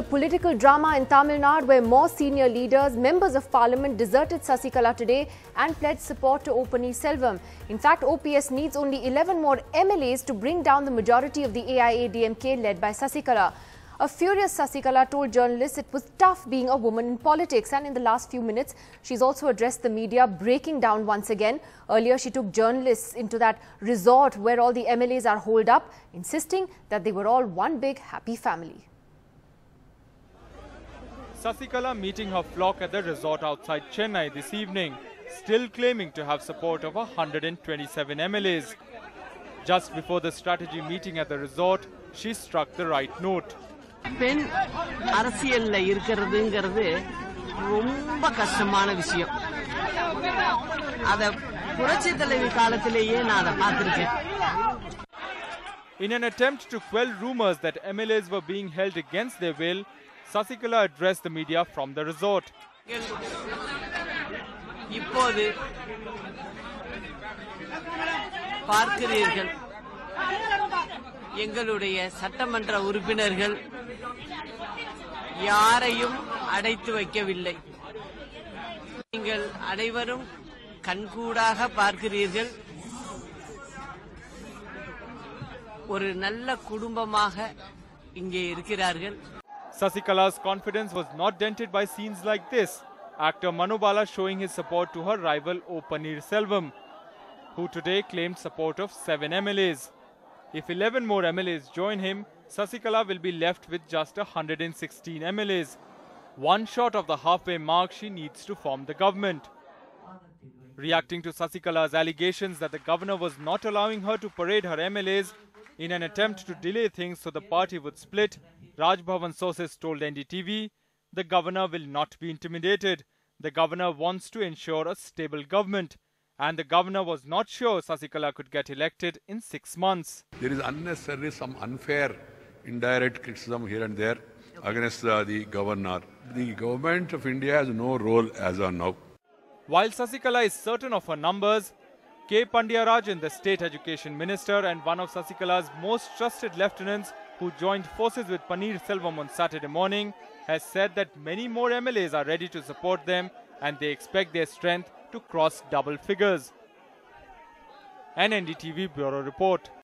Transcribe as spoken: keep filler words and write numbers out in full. The political drama in Tamil Nadu, where more senior leaders, members of parliament deserted Sasikala today and pledged support to O Panneerselvam. In fact, O P S needs only eleven more M L As to bring down the majority of the A I A D M K led by Sasikala. A furious Sasikala told journalists it was tough being a woman in politics, and in the last few minutes, she's also addressed the media, breaking down once again. Earlier, she took journalists into that resort where all the M L As are holed up, insisting that they were all one big happy family. Sasikala meeting her flock at the resort outside Chennai this evening, still claiming to have support of one hundred twenty-seven M L As. Just before the strategy meeting at the resort, she struck the right note. பெண் அரசியல்ல இருக்குறதுங்கிறது ரொம்ப கஷ்டமான விஷயம். அத புரட்சி தலைவி காலத்திலேயே நான் அத பார்த்திருக்கேன். In an attempt to quell rumors that M L As were being held against their will, Sasikala addressed the media from the resort. இப்போது பார்க்கிறீர்கள் எங்களுடைய சட்டமன்ற உறுப்பினர்கள் யாரையும் அடைத்து வைக்கவில்லை. நீங்கள் அனைவரும் கண்கூடாக பார்க்கிறீர்கள். ஒரு நல்ல குடும்பமாக இங்கே இருக்கிறார்கள். Sasikala's confidence was not dented by scenes like this. Actor Manubala showing his support to her rival O Panneerselvam, who today claimed support of seven M L As. If eleven more M L As join him, Sasikala will be left with just one hundred sixteen M L As. One short of the halfway mark she needs to form the government. Reacting to Sasikala's allegations that the governor was not allowing her to parade her M L As in an attempt to delay things so the party would split, Raj Bhavan sources told N D T V, the governor will not be intimidated. The governor wants to ensure a stable government. And the governor was not sure Sasikala could get elected in six months. There is unnecessarily some unfair indirect criticism here and there against uh, the governor. The government of India has no role as of now. While Sasikala is certain of her numbers, K. Pandiarajan, the state education minister and one of Sasikala's most trusted lieutenants who joined forces with Panneerselvam on Saturday morning, has said that many more M L As are ready to support them and they expect their strength to cross double figures. An N D T V Bureau report.